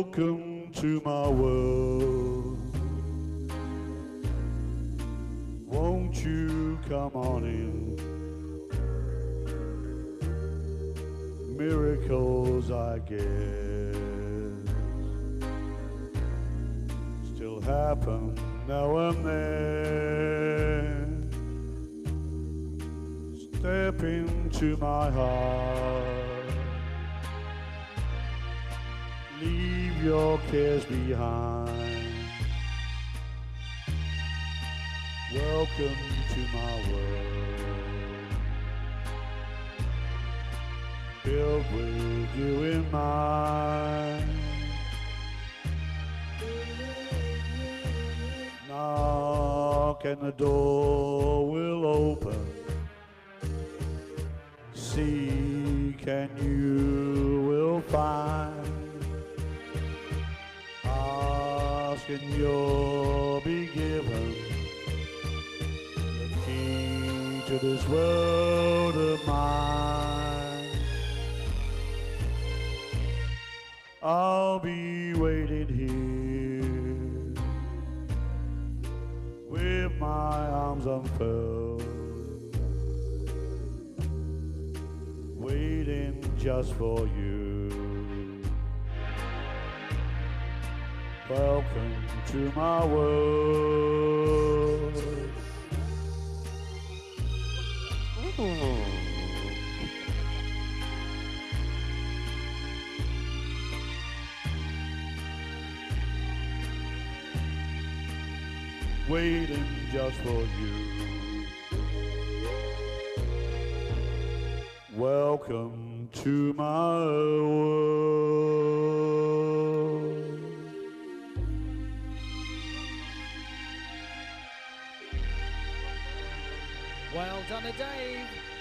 welcome to my world. Won't you come on in? Miracles, I guess, still happen now and then. Step into my heart, leave your cares behind. Welcome to my world, filled with you in mind. Knock and the door will open. Seek and you will find. And you'll be given the key to this world of mine. I'll be waiting here with my arms unfurled, waiting just for you. Welcome to my world. Ooh. Waiting just for you. Welcome to my world. Well done, Dave.